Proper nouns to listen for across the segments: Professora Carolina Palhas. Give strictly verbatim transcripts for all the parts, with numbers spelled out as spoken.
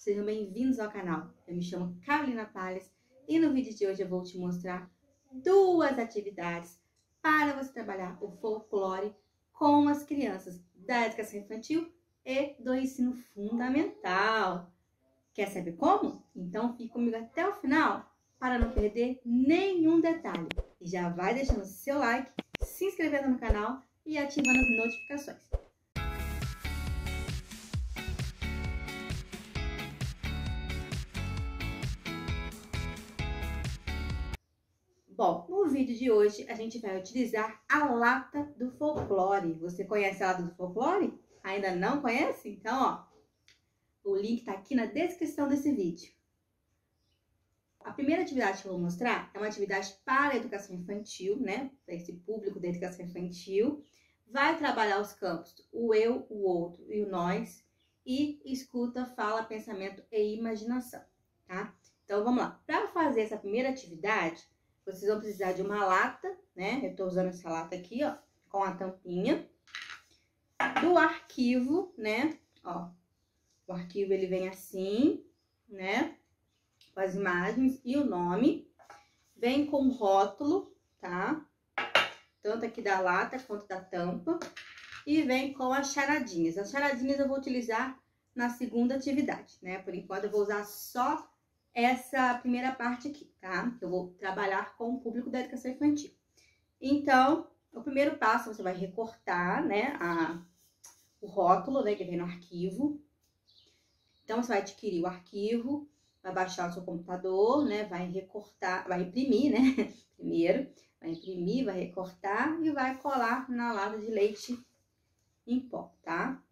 sejam bem-vindos ao canal. Eu me chamo Carolina Palhas e no vídeo de hoje eu vou te mostrar duas atividades para você trabalhar o folclore com as crianças da educação infantil e do ensino fundamental. Quer saber como? Então fique comigo até o final para não perder nenhum detalhe. E já vai deixando seu like, se inscrevendo no canal e ativando as notificações. Bom, no vídeo de hoje a gente vai utilizar a lata do folclore. Você conhece a lata do folclore? Ainda não conhece? Então, ó, o link tá aqui na descrição desse vídeo. A primeira atividade que eu vou mostrar é uma atividade para a educação infantil, né? Para esse público da educação infantil. Vai trabalhar os campos o eu, o outro e o nós. E escuta, fala, pensamento e imaginação, tá? Então, vamos lá. Para fazer essa primeira atividade, vocês vão precisar de uma lata, né? Eu tô usando essa lata aqui, ó, com a tampinha. Do arquivo, né? Ó, o arquivo ele vem assim, né? Com as imagens e o nome. Vem com rótulo, tá? Tanto aqui da lata quanto da tampa. E vem com as charadinhas. As charadinhas eu vou utilizar na segunda atividade, né? Por enquanto eu vou usar só essa primeira parte aqui, tá? Eu vou trabalhar com o público da educação infantil. Então, o primeiro passo, você vai recortar, né, a, o rótulo, né, que vem no arquivo. Então, você vai adquirir o arquivo, vai baixar o seu computador, né, vai recortar, vai imprimir, né, primeiro. Vai imprimir, vai recortar e vai colar na lata de leite em pó, tá?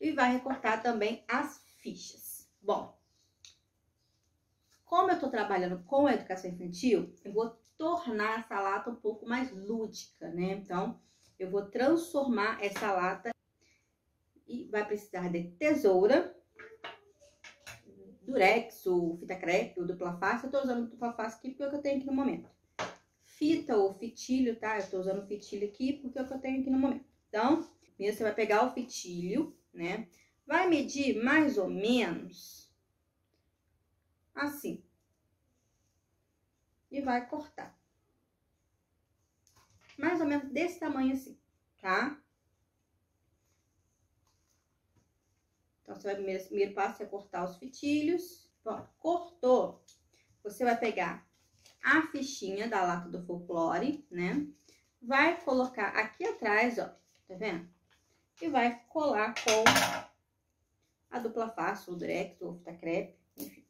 E vai recortar também as fichas. Bom, como eu tô trabalhando com a educação infantil, eu vou tornar essa lata um pouco mais lúdica, né? Então, eu vou transformar essa lata e vai precisar de tesoura, durex ou fita crepe ou dupla face. Eu tô usando dupla face aqui porque é o que eu tenho aqui no momento. Fita ou fitilho, tá? Eu tô usando fitilho aqui porque é o que eu tenho aqui no momento. Então, primeiro você vai pegar o fitilho, né? Vai medir mais ou menos assim, e vai cortar mais ou menos desse tamanho assim, tá? Então, você vai primeiro, primeiro passo é cortar os fitilhos. Bom, cortou, você vai pegar a fichinha da lata do folclore, né? Vai colocar aqui atrás, ó, tá vendo? E vai colar com a dupla face, o durex, ou fita crepe, enfim.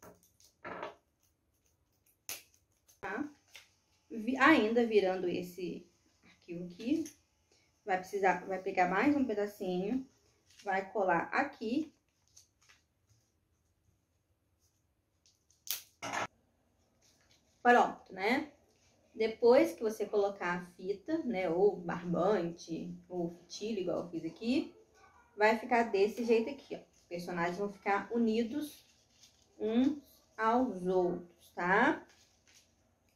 Ainda virando esse arquivo aqui, vai precisar, vai pegar mais um pedacinho, vai colar aqui. Pronto, né? Depois que você colocar a fita, né, ou barbante, ou fitilho, igual eu fiz aqui, vai ficar desse jeito aqui, ó. Os personagens vão ficar unidos uns aos outros, tá?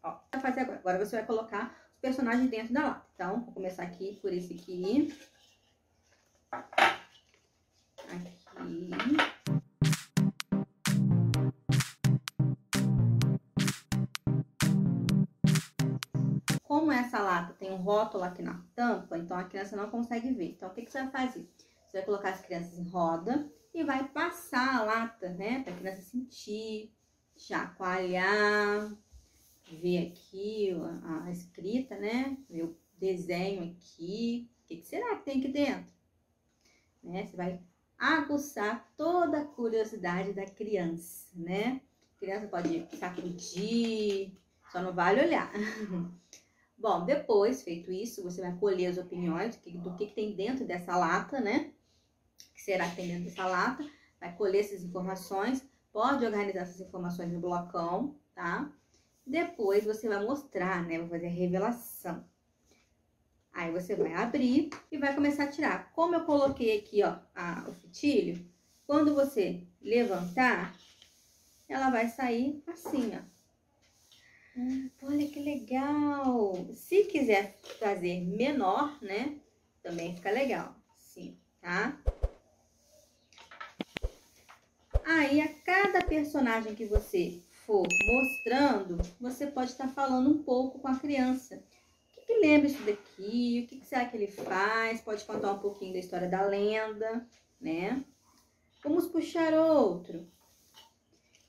Ó, vai fazer agora. Agora você vai colocar os personagens dentro da lata. Então, vou começar aqui por esse aqui. Aqui. Como essa lata tem um rótulo aqui na tampa, então a criança não consegue ver. Então, o que que você vai fazer? Você vai colocar as crianças em roda e vai passar a lata, né? Pra criança sentir, chacoalhar, ver aqui a, a escrita, né? Ver o desenho aqui. O que, que será que tem aqui dentro? Né? Você vai aguçar toda a curiosidade da criança, né? A criança pode sacudir, só não vale olhar. Bom, depois, feito isso, você vai colher as opiniões do que, do que, que tem dentro dessa lata, né? O que será que tem dentro dessa lata? Vai colher essas informações. Pode organizar essas informações no blocão, tá? Depois você vai mostrar, né? Vai fazer a revelação. Aí você vai abrir e vai começar a tirar. Como eu coloquei aqui, ó, a, o fitilho, quando você levantar, ela vai sair assim, ó. Olha que legal! Se quiser fazer menor, né? Também fica legal, sim, tá? aí, a cada personagem que você for mostrando, você pode estar falando um pouco com a criança. O que, que lembra isso daqui? O que, que será que ele faz? Pode contar um pouquinho da história da lenda, né? Vamos puxar outro.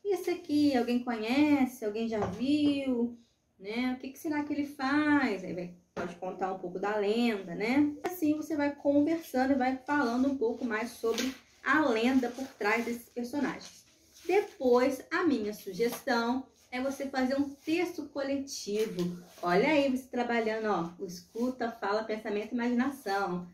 Esse aqui, alguém conhece? Alguém já viu? Né? O que, que será que ele faz? Aí vai, pode contar um pouco da lenda, né? Assim você vai conversando e vai falando um pouco mais sobre a lenda por trás desses personagens. Depois, a minha sugestão é você fazer um texto coletivo. Olha aí, você trabalhando, ó, o escuta, fala, pensamento e imaginação.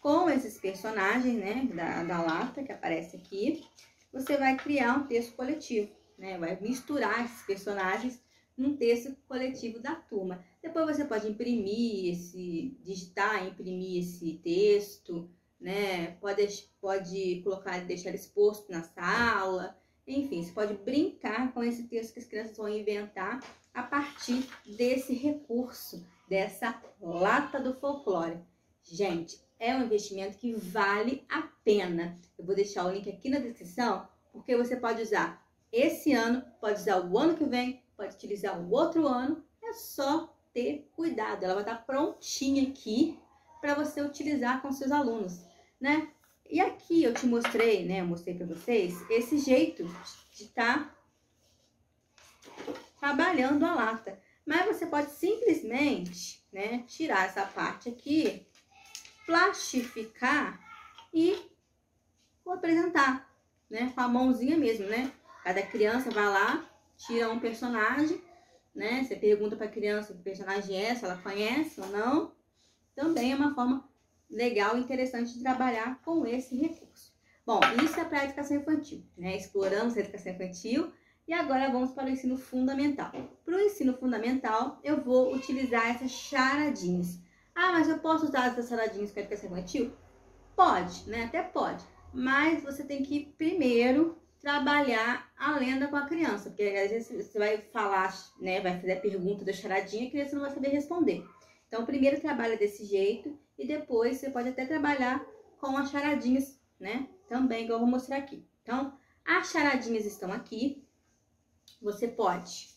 Com esses personagens, né, da, da lata que aparece aqui, você vai criar um texto coletivo, né? Vai misturar esses personagens num texto coletivo da turma. Depois você pode imprimir esse, digitar, imprimir esse texto, né? Pode, pode colocar, deixar exposto na sala, enfim, você pode brincar com esse texto que as crianças vão inventar a partir desse recurso, dessa lata do folclore. Gente, é um investimento que vale a pena. Eu vou deixar o link aqui na descrição, porque você pode usar esse ano, pode usar o ano que vem, pode utilizar o outro ano, é só ter cuidado. Ela vai estar prontinha aqui para você utilizar com seus alunos, né? E aqui eu te mostrei, né? Eu mostrei para vocês esse jeito de estar trabalhando a lata. Mas você pode simplesmente, né, tirar essa parte aqui, plastificar e apresentar, né? Com a mãozinha mesmo, né? Cada criança vai lá, tira um personagem, né? Você pergunta para a criança que personagem é, se ela conhece ou não. Também é uma forma legal e interessante de trabalhar com esse recurso. Bom, isso é para a educação infantil, né? Exploramos a educação infantil e agora vamos para o ensino fundamental. Para o ensino fundamental, eu vou utilizar essas charadinhas. Ah, mas eu posso usar essas charadinhas para a educação infantil? Pode, né? Até pode. Mas você tem que primeiro trabalhar a lenda com a criança, porque às vezes você vai falar, né? Vai fazer a pergunta da charadinha e a criança não vai saber responder. Então, primeiro trabalha desse jeito e depois você pode até trabalhar com as charadinhas, né? Também, que eu vou mostrar aqui. Então, as charadinhas estão aqui. Você pode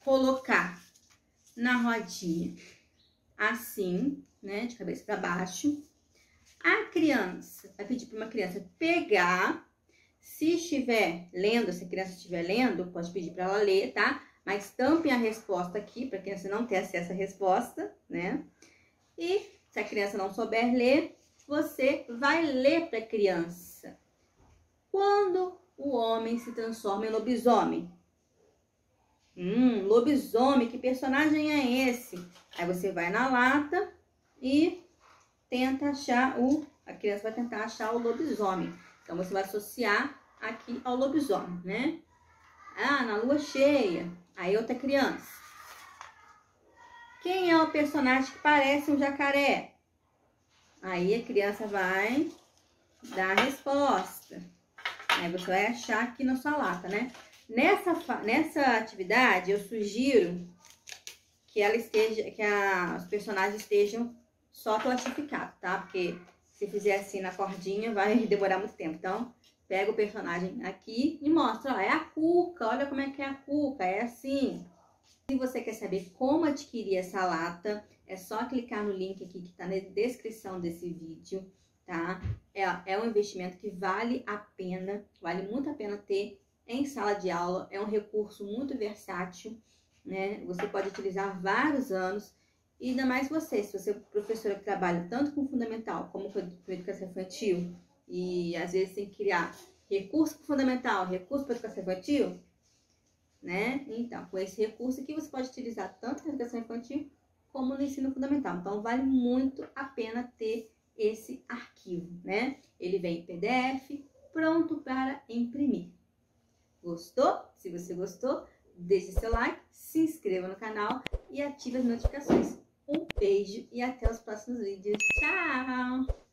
colocar na rodinha assim, né? De cabeça para baixo. A criança, vai pedir para uma criança pegar. Se estiver lendo, se a criança estiver lendo, pode pedir para ela ler, tá? Mas tampem a resposta aqui, para a criança não ter acesso à resposta, né? E se a criança não souber ler, você vai ler para a criança. Quando o homem se transforma em lobisomem? Hum, lobisomem, que personagem é esse? Aí você vai na lata e tenta achar o... A criança vai tentar achar o lobisomem. Então, você vai associar aqui ao lobisomem, né? Ah, na lua cheia. Aí outra criança. Quem é o personagem que parece um jacaré? Aí a criança vai dar a resposta. Aí você vai achar aqui na sua lata, né? Nessa, nessa atividade, eu sugiro que, ela esteja, que a, os personagens estejam só plastificados, tá? Porque se fizer assim na cordinha, vai demorar muito tempo. Então, pega o personagem aqui e mostra, ó, é a Cuca, olha como é que é a Cuca, é assim. Se você quer saber como adquirir essa lata, é só clicar no link aqui que tá na descrição desse vídeo, tá? É, é um investimento que vale a pena, vale muito a pena ter em sala de aula, é um recurso muito versátil, né? Você pode utilizar vários anos, e ainda mais você, se você é professora que trabalha tanto com o fundamental como com a educação infantil, e às vezes tem que criar recurso fundamental, recurso para educação infantil, né? Então, com esse recurso aqui você pode utilizar tanto na educação infantil como no ensino fundamental. Então, vale muito a pena ter esse arquivo, né? Ele vem em P D F, pronto para imprimir. Gostou? Se você gostou, deixe seu like, se inscreva no canal e ative as notificações. Um beijo e até os próximos vídeos. Tchau!